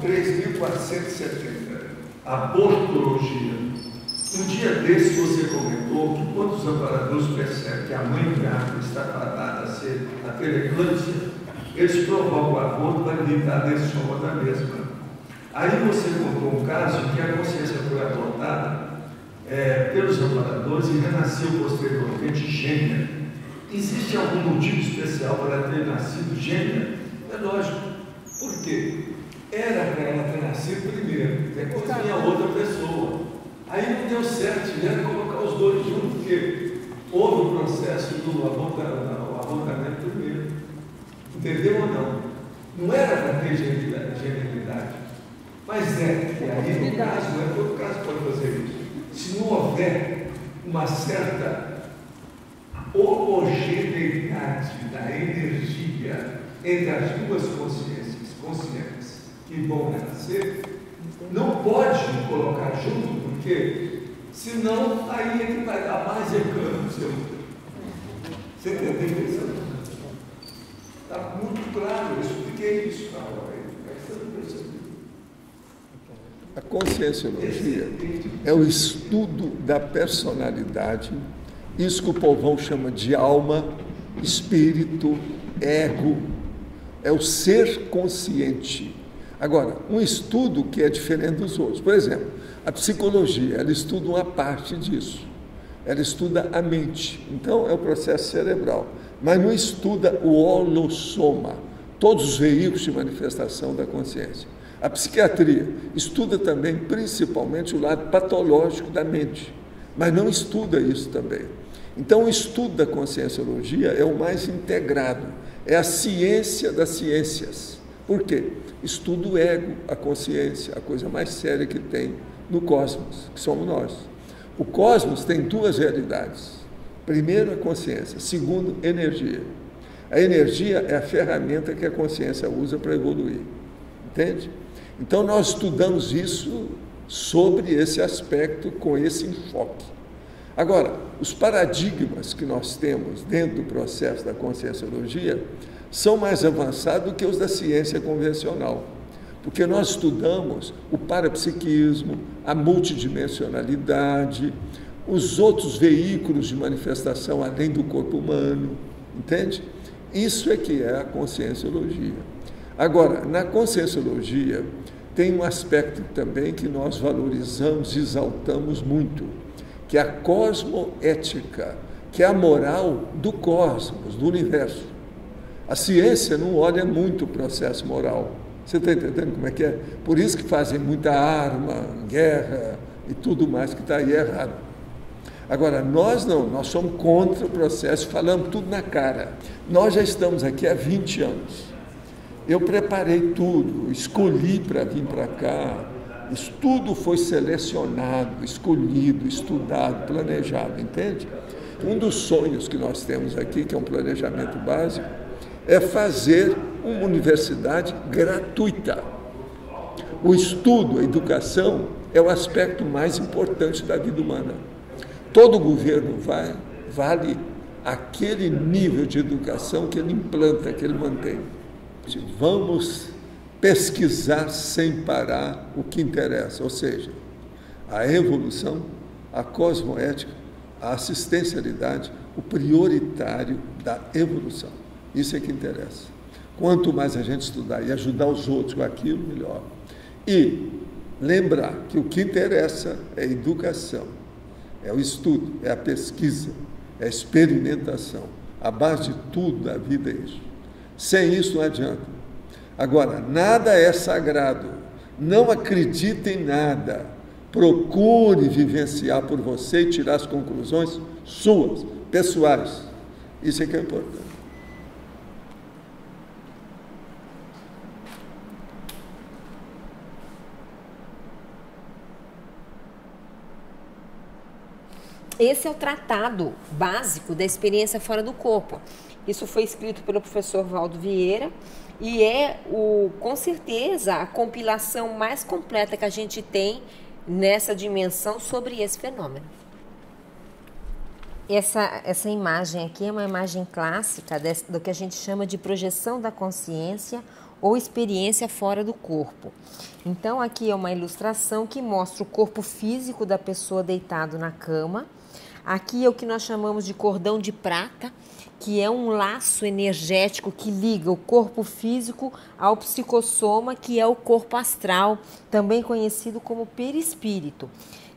3.470. Abortologia. Um dia desse você comentou que quando os amparadores percebem que a mãe grávida está fadada a ser a teleclância, eles provocam o aborto para evitar a dessoma da mesma. Aí você contou um caso em que a consciência foi abortada pelos amparadores e renasceu posteriormente gêmea. Existe algum motivo especial para ter nascido gêmea? É lógico. Por quê? Era para ela ter nascido primeiro, depois vinha outra pessoa. Aí não deu certo, tiveram que colocar os dois juntos, porque houve o processo do abortamento primeiro. Entendeu ou não? Não era para ter genialidade. Mas é, e aí no caso, né, todo caso pode fazer isso. Se não houver uma certa homogeneidade da energia entre as duas consciências que vão renascer, não pode colocar junto, porque senão aí ele vai dar mais reclamo no seu mundo. Você entendeu isso? Está muito claro, eu expliquei isso na hora. A conscienciologia é o estudo da personalidade, isso que o povão chama de alma, espírito, ego, é o ser consciente. Agora, um estudo que é diferente dos outros. Por exemplo, a psicologia, ela estuda uma parte disso. Ela estuda a mente, então é o processo cerebral. Mas não estuda o holossoma, todos os veículos de manifestação da consciência. A psiquiatria estuda também, principalmente, o lado patológico da mente, mas não estuda isso também. Então, o estudo da conscienciologia é o mais integrado, é a ciência das ciências. Por quê? Estuda o ego, a consciência, a coisa mais séria que tem no cosmos, que somos nós. O cosmos tem duas realidades. Primeiro, a consciência. Segundo, energia. A energia é a ferramenta que a consciência usa para evoluir. Entende? Então, nós estudamos isso sobre esse aspecto, com esse enfoque. Agora, os paradigmas que nós temos dentro do processo da conscienciologia são mais avançados do que os da ciência convencional, porque nós estudamos o parapsiquismo, a multidimensionalidade, os outros veículos de manifestação além do corpo humano, entende? Isso é que é a conscienciologia. Agora, na conscienciologia, tem um aspecto também que nós valorizamos, exaltamos muito, que é a cosmoética, que é a moral do cosmos, do universo. A ciência não olha muito o processo moral. Você está entendendo como é que é? Por isso que fazem muita arma, guerra e tudo mais que está aí errado. Agora, nós não, nós somos contra o processo, falamos tudo na cara. Nós já estamos aqui há 20 anos. Eu preparei tudo, escolhi para vir para cá. Isso tudo foi selecionado, escolhido, estudado, planejado, entende? Um dos sonhos que nós temos aqui, que é um planejamento básico, é fazer uma universidade gratuita. O estudo, a educação, é o aspecto mais importante da vida humana. Todo governo vale aquele nível de educação que ele implanta, que ele mantém. Vamos pesquisar sem parar o que interessa, ou seja, a evolução, a cosmoética, a assistencialidade, o prioritário da evolução. Isso é que interessa. Quanto mais a gente estudar e ajudar os outros com aquilo, melhor. E lembrar que o que interessa é a educação, é o estudo, é a pesquisa, é a experimentação. A base de tudo da vida é isso. Sem isso não adianta. Agora, nada é sagrado. Não acredite em nada. Procure vivenciar por você e tirar as conclusões suas, pessoais. Isso é que é importante. Esse é o tratado básico da experiência fora do corpo. Isso foi escrito pelo professor Valdo Vieira e é, com certeza, a compilação mais completa que a gente tem nessa dimensão sobre esse fenômeno. Essa imagem aqui é uma imagem clássica do que a gente chama de projeção da consciência ou experiência fora do corpo. Então, aqui é uma ilustração que mostra o corpo físico da pessoa deitado na cama. Aqui é o que nós chamamos de cordão de prata, que é um laço energético que liga o corpo físico ao psicossoma, que é o corpo astral, também conhecido como perispírito.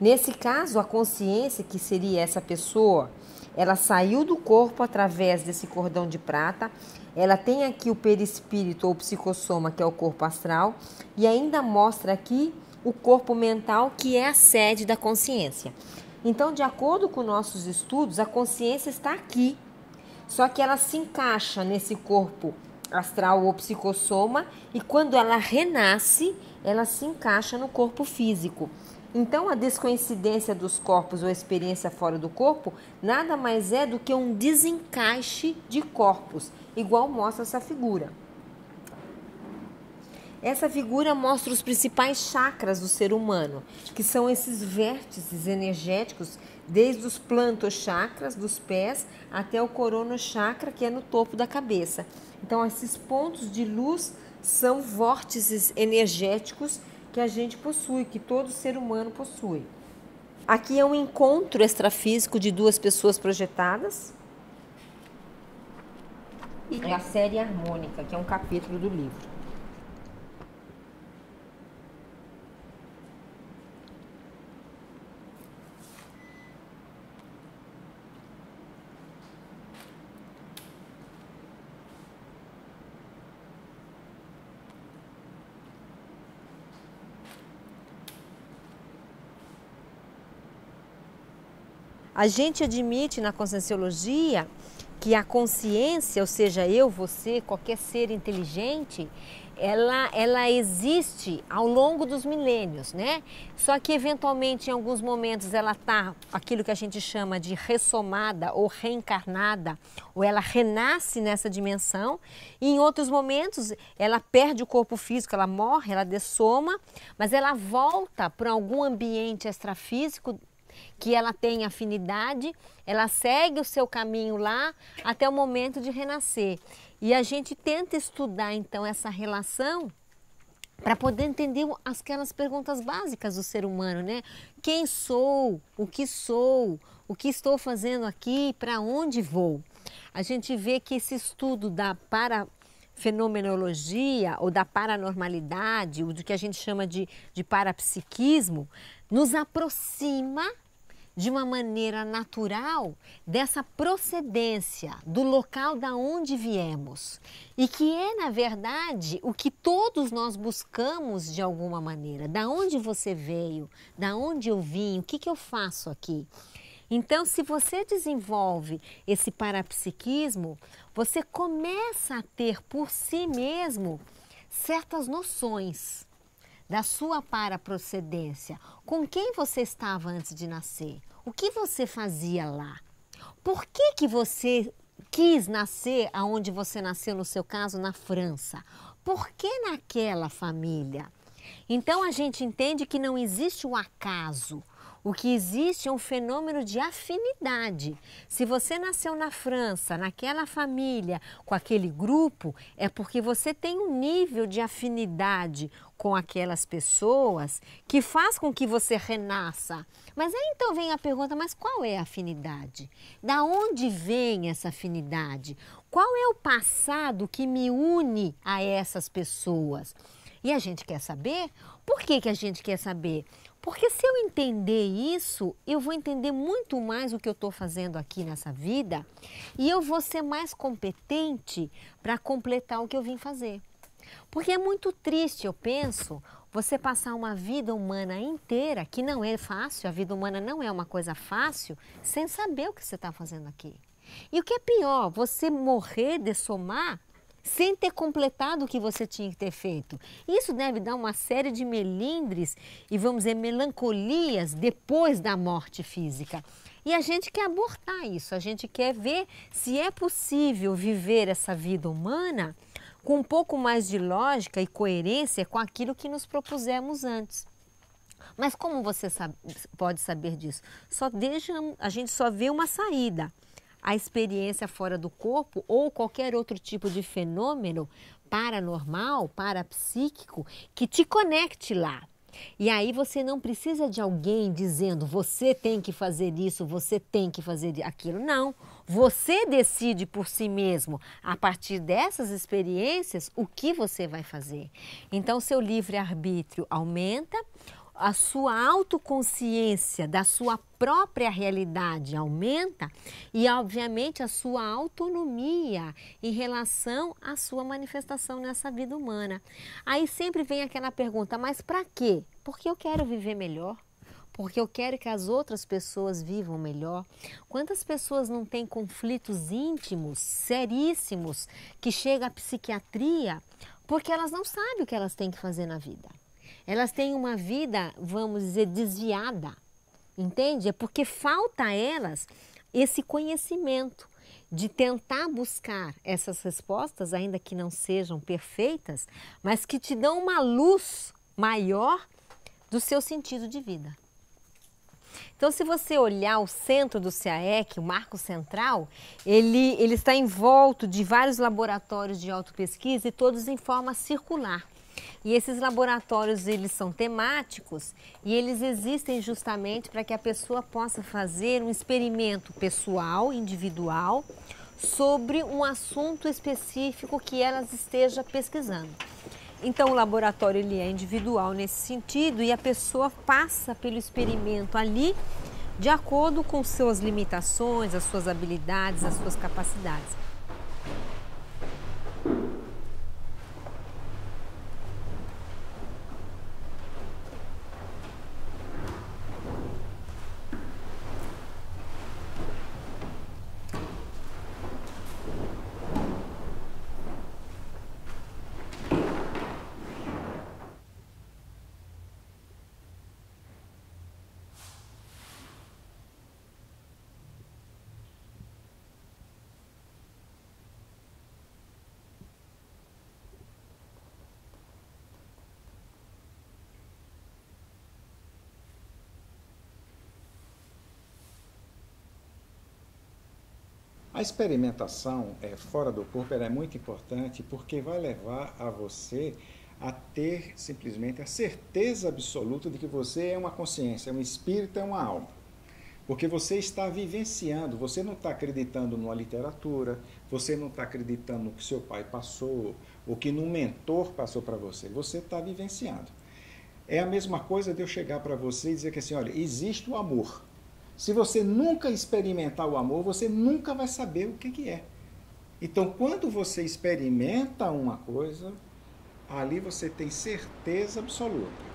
Nesse caso, a consciência, que seria essa pessoa, ela saiu do corpo através desse cordão de prata, ela tem aqui o perispírito ou psicossoma, que é o corpo astral, e ainda mostra aqui o corpo mental, que é a sede da consciência. Então, de acordo com nossos estudos, a consciência está aqui, só que ela se encaixa nesse corpo astral ou psicossoma, e quando ela renasce, ela se encaixa no corpo físico. Então, a descoincidência dos corpos ou experiência fora do corpo nada mais é do que um desencaixe de corpos, igual mostra essa figura. Essa figura mostra os principais chakras do ser humano, que são esses vértices energéticos, desde os plantos-chakras dos pés até o coronochakra, que é no topo da cabeça. Então, esses pontos de luz são vórtices energéticos que a gente possui, que todo ser humano possui. Aqui é um encontro extrafísico de duas pessoas projetadas. E é a série harmônica, que é um capítulo do livro. A gente admite na conscienciologia que a consciência, ou seja, eu, você, qualquer ser inteligente, ela existe ao longo dos milênios, né? Só que, eventualmente, em alguns momentos, ela está aquilo que a gente chama de ressomada ou reencarnada, ou ela renasce nessa dimensão, e em outros momentos, ela perde o corpo físico, ela morre, ela dessoma, mas ela volta para algum ambiente extrafísico, que ela tem afinidade, ela segue o seu caminho lá até o momento de renascer. E a gente tenta estudar, então, essa relação para poder entender aquelas perguntas básicas do ser humano, né? Quem sou? O que estou fazendo aqui? Para onde vou? A gente vê que esse estudo da parafenomenologia ou da paranormalidade, ou do que a gente chama de parapsiquismo, nos aproxima de uma maneira natural dessa procedência, do local da onde viemos. E que é, na verdade, o que todos nós buscamos de alguma maneira. Da onde você veio, da onde eu vim, o que eu faço aqui? Então, se você desenvolve esse parapsiquismo, você começa a ter por si mesmo certas noções da sua paraprocedência, com quem você estava antes de nascer, o que você fazia lá, por que você quis nascer aonde você nasceu, no seu caso, na França, por que naquela família? Então a gente entende que não existe o acaso, o que existe é um fenômeno de afinidade. Se você nasceu na França, naquela família, com aquele grupo, é porque você tem um nível de afinidade com aquelas pessoas que faz com que você renasça. Mas aí então vem a pergunta, mas qual é a afinidade? Da onde vem essa afinidade? Qual é o passado que me une a essas pessoas? E a gente quer saber? Por que a gente quer saber? Porque se eu entender isso, eu vou entender muito mais o que eu estou fazendo aqui nessa vida e eu vou ser mais competente para completar o que eu vim fazer. Porque é muito triste, eu penso, você passar uma vida humana inteira, que não é fácil, a vida humana não é uma coisa fácil, sem saber o que você está fazendo aqui. E o que é pior, você morrer, dessomar, sem ter completado o que você tinha que ter feito. Isso deve dar uma série de melindres e, vamos dizer, melancolias depois da morte física. E a gente quer abortar isso, a gente quer ver se é possível viver essa vida humana com um pouco mais de lógica e coerência com aquilo que nos propusemos antes. Mas como você pode saber disso? A gente só vê uma saída. A experiência fora do corpo ou qualquer outro tipo de fenômeno paranormal, parapsíquico, que te conecte lá. E aí você não precisa de alguém dizendo, você tem que fazer isso, você tem que fazer aquilo. Não, você decide por si mesmo, a partir dessas experiências, o que você vai fazer. Então, seu livre-arbítrio aumenta, a sua autoconsciência da sua própria realidade aumenta e, obviamente, a sua autonomia em relação à sua manifestação nessa vida humana. Aí sempre vem aquela pergunta, mas para quê? Porque eu quero viver melhor, porque eu quero que as outras pessoas vivam melhor. Quantas pessoas não têm conflitos íntimos, seríssimos, que chega à psiquiatria porque elas não sabem o que elas têm que fazer na vida. Elas têm uma vida, vamos dizer, desviada, entende? É porque falta a elas esse conhecimento de tentar buscar essas respostas, ainda que não sejam perfeitas, mas que te dão uma luz maior do seu sentido de vida. Então, se você olhar o centro do CAEC, o marco central, ele está envolto de vários laboratórios de autopesquisa e todos em forma circular. E esses laboratórios, eles são temáticos e eles existem justamente para que a pessoa possa fazer um experimento pessoal, individual, sobre um assunto específico que ela esteja pesquisando. Então, o laboratório ele é individual nesse sentido e a pessoa passa pelo experimento ali de acordo com suas limitações, as suas habilidades, as suas capacidades. A experimentação fora do corpo ela é muito importante porque vai levar a você a ter simplesmente a certeza absoluta de que você é uma consciência, é um espírito, é uma alma. Porque você está vivenciando, você não está acreditando numa literatura, você não está acreditando no que seu pai passou, ou que num mentor passou para você, você está vivenciando. É a mesma coisa de eu chegar para você e dizer que assim, olha, existe o amor. Se você nunca experimentar o amor, você nunca vai saber o que é. Então, quando você experimenta uma coisa, ali você tem certeza absoluta.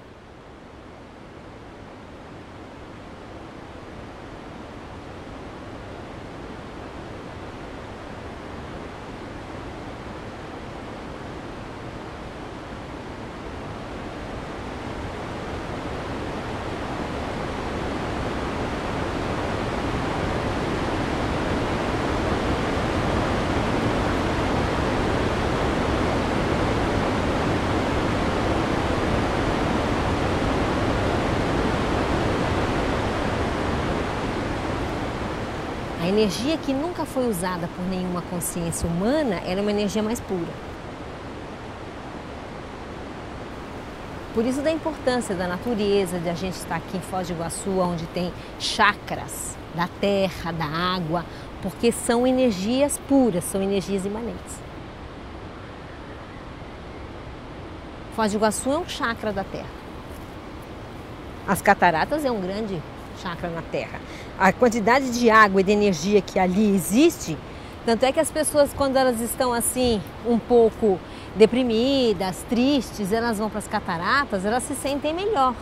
A energia que nunca foi usada por nenhuma consciência humana era uma energia mais pura. Por isso da importância da natureza, de a gente estar aqui em Foz do Iguaçu, onde tem chakras da terra, da água, porque são energias puras, são energias imanentes. Foz do Iguaçu é um chakra da terra. As cataratas é um grande chakra na terra. A quantidade de água e de energia que ali existe, tanto é que as pessoas, quando elas estão assim, um pouco deprimidas, tristes, elas vão para as cataratas, elas se sentem melhor,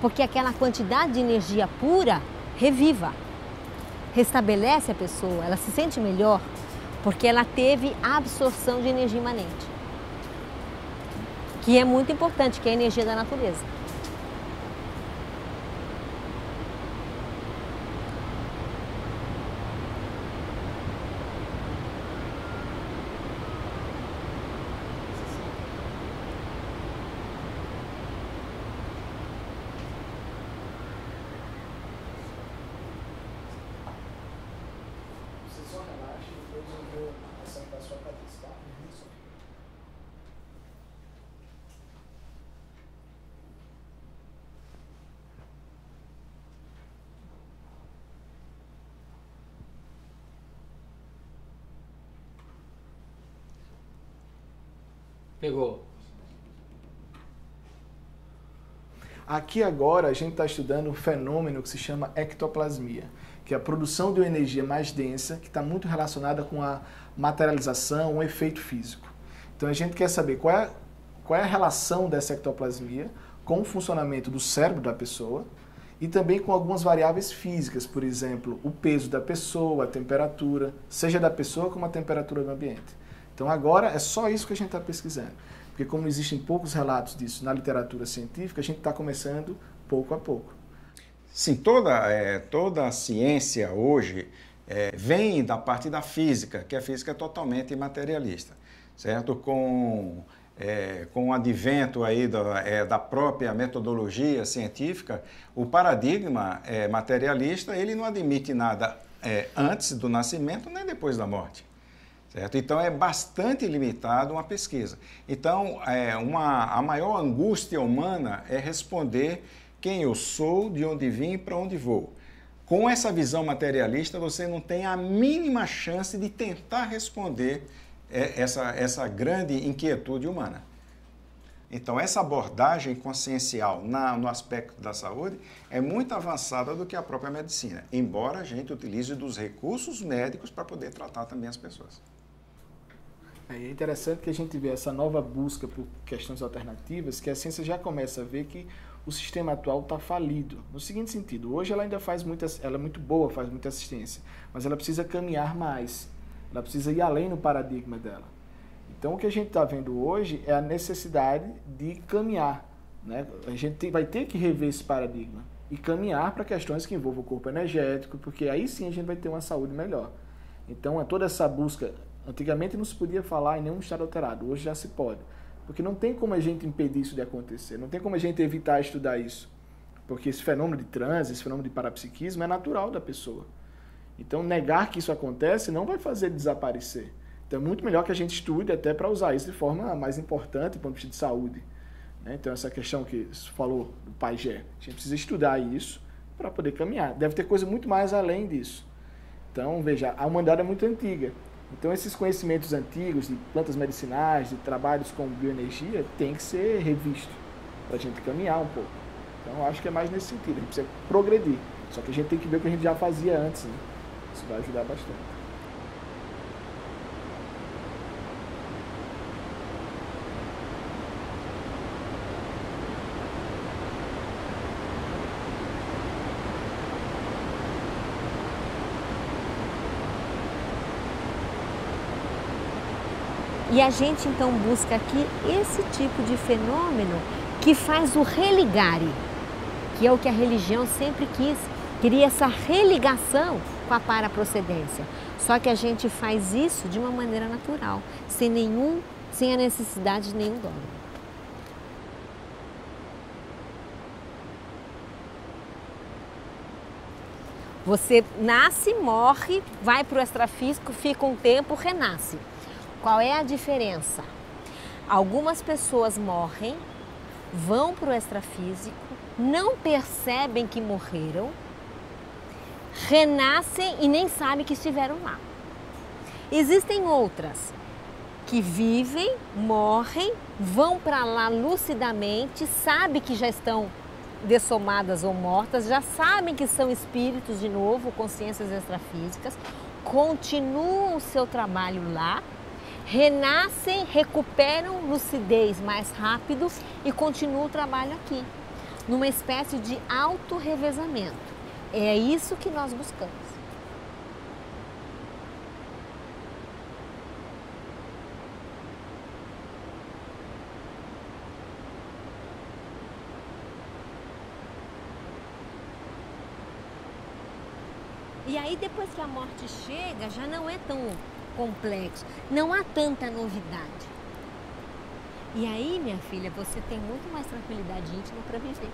porque aquela quantidade de energia pura reviva, restabelece a pessoa, ela se sente melhor, porque ela teve a absorção de energia imanente, que é muito importante, que é a energia da natureza. vou acertar a sua cabeça, tá? Isso. Pegou. Aqui agora a gente está estudando um fenômeno que se chama ectoplasmia, que é a produção de uma energia mais densa, que está muito relacionada com a materialização, um efeito físico. Então a gente quer saber qual é a relação dessa ectoplasmia com o funcionamento do cérebro da pessoa e também com algumas variáveis físicas, por exemplo, o peso da pessoa, a temperatura, seja da pessoa como a temperatura do ambiente. Então agora é só isso que a gente está pesquisando, porque como existem poucos relatos disso na literatura científica, a gente está começando pouco a pouco. Sim, toda a ciência hoje vem da parte da física, que a física é totalmente materialista, certo? Com o advento aí da própria metodologia científica, o paradigma materialista, ele não admite nada antes do nascimento nem depois da morte. Certo? Então, é bastante limitado uma pesquisa. Então, a maior angústia humana é responder quem eu sou, de onde vim e para onde vou. Com essa visão materialista, você não tem a mínima chance de tentar responder essa grande inquietude humana. Então, essa abordagem consciencial no aspecto da saúde é muito avançada do que a própria medicina, embora a gente utilize dos recursos médicos para poder tratar também as pessoas. É interessante que a gente vê essa nova busca por questões alternativas, que a ciência já começa a ver que o sistema atual está falido. No seguinte sentido, hoje ela ainda ela é muito boa, faz muita assistência, mas ela precisa caminhar mais, ela precisa ir além no paradigma dela. Então o que a gente está vendo hoje é a necessidade de caminhar, né? A gente vai ter que rever esse paradigma e caminhar para questões que envolvam o corpo energético, porque aí sim a gente vai ter uma saúde melhor. Então toda essa busca... Antigamente não se podia falar em nenhum estado alterado, hoje já se pode. Porque não tem como a gente impedir isso de acontecer, não tem como a gente evitar estudar isso. Porque esse fenômeno de transe, esse fenômeno de parapsiquismo é natural da pessoa. Então negar que isso acontece não vai fazer desaparecer. Então é muito melhor que a gente estude até para usar isso de forma mais importante, do ponto de vista de saúde. Né? Então essa questão que você falou do pajé, a gente precisa estudar isso para poder caminhar. Deve ter coisa muito mais além disso. Então veja, a humanidade é muito antiga. Então, esses conhecimentos antigos de plantas medicinais, de trabalhos com bioenergia, tem que ser revisto para a gente caminhar um pouco. Então, acho que é mais nesse sentido, a gente precisa progredir. Só que a gente tem que ver o que a gente já fazia antes, né? Isso vai ajudar bastante. E a gente, então, busca aqui esse tipo de fenômeno que faz o religare, que é o que a religião sempre quis, queria essa religação com a paraprocedência. Só que a gente faz isso de uma maneira natural, sem a necessidade de nenhum dogma. Você nasce, morre, vai para o extrafísico, fica um tempo, renasce. Qual é a diferença? Algumas pessoas morrem, vão para o extrafísico, não percebem que morreram, renascem e nem sabem que estiveram lá. Existem outras que vivem, morrem, vão para lá lucidamente, sabem que já estão dessomadas ou mortas, já sabem que são espíritos de novo, consciências extrafísicas, continuam o seu trabalho lá, renascem, recuperam lucidez mais rápido e continuam o trabalho aqui, numa espécie de autorrevezamento. É isso que nós buscamos. E aí, depois que a morte chega, já não é tão complexo, não há tanta novidade. E aí, minha filha, você tem muito mais tranquilidade íntima para viver.